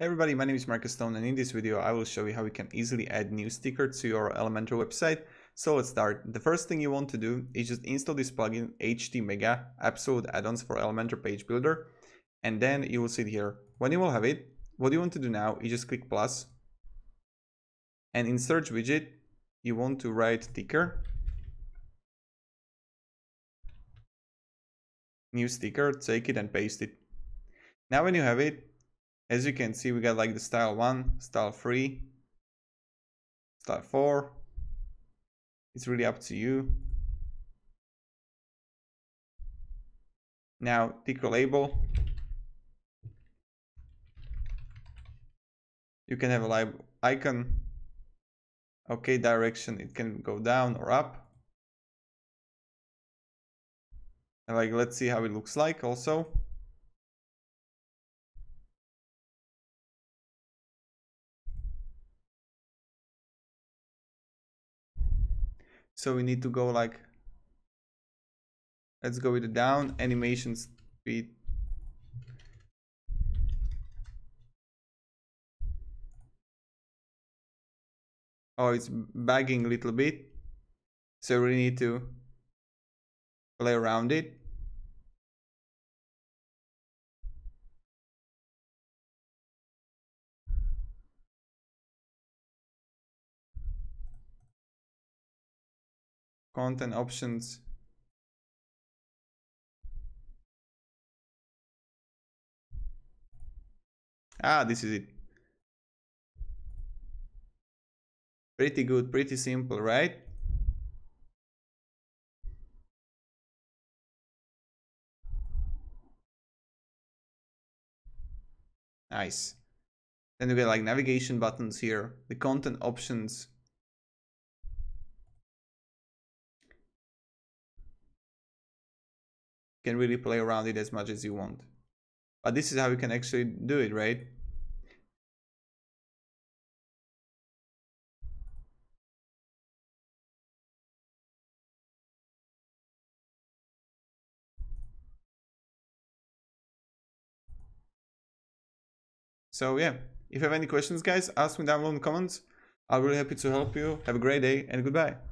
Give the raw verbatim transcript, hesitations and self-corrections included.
Hey everybody, my name is Marcus Stone and in this video I will show you how you can easily add new sticker to your Elementor website. So let's start. The first thing you want to do is just install this plugin H T Mega, Absolute Add-ons for Elementor Page Builder, and then you will see it here. When you will have it, what you want to do now is just click plus, and in search widget you want to write ticker, new sticker, take it and paste it. Now when you have it, as you can see, we got like the style one, style three, style four. It's really up to you. Now, ticker label. You can have a label icon. Okay, direction, it can go down or up. And like, let's see how it looks like also. So we need to go like, let's go with the down, animation speed. Oh, it's bagging a little bit. So we need to play around it. Content options. Ah, this is it. Pretty good, pretty simple, right? Nice. Then we get like navigation buttons here, the content options. Can really play around it as much as you want, but this is how you can actually do it, right? So yeah, if you have any questions guys, ask me down below in the comments. I'll be really happy to help you. Have a great day and goodbye.